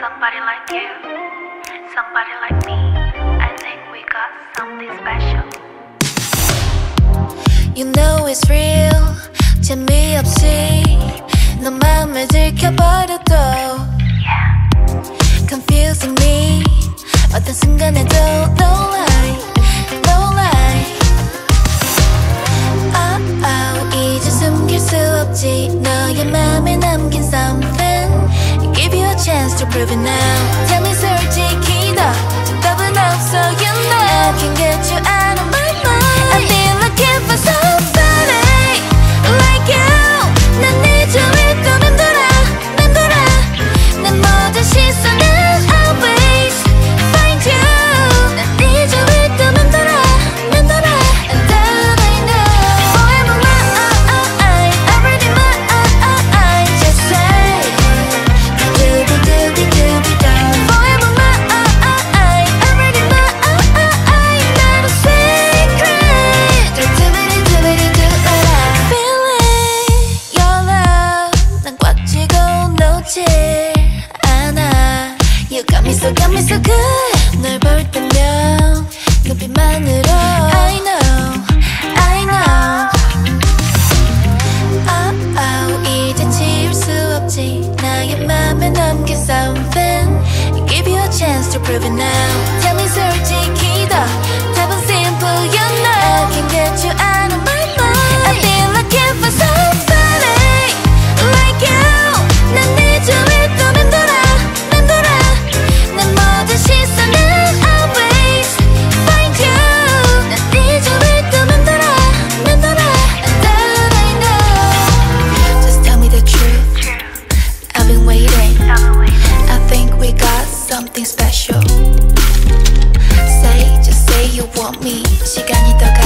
Somebody like you, somebody like me, I think we got something special. You know it's real, 재미없이 너 맘을 들켜버려도 yeah. Confusing me, 어떤 순간에도 no lie, no lie. Oh oh, 이제 숨길 수 없지 너의 맘에 남긴 something. Give you a chance to prove it now. Tell me 솔직히 너 정답은 없어 you know. I can get you out of my mind. I've been looking for somebody like you. 난 네 주위에 또 맴돌아 맴돌아 내 모든 시선은 always find you. 난 네 주위에 또 맴돌아 맴돌아 and all I know. Boy I'm alive, I'm ready my I just say doobie doobie doobie down. Boy I'm alive, I'm ready my I not a secret. Doobie doobie doobie feeling. You got me so good. 널 볼 때면 눈빛만으로 I know, I know. Oh oh, 이제 지울 수 없지 나의 맘에 남긴 something. Give you a chance to prove it now. Tell me 솔직히 더 답은 simple you know. I can get you out of my mind. I've been looking for somebody like you. 난 네 주위에 또 맴돌아 맴돌아 내 모든 시선은 always find you. 난 네 주위에 또 맴돌아 맴돌아 and all I know. Just tell me the truth, I've been waiting. I think we got something special. Say, just say you want me. 시간이 더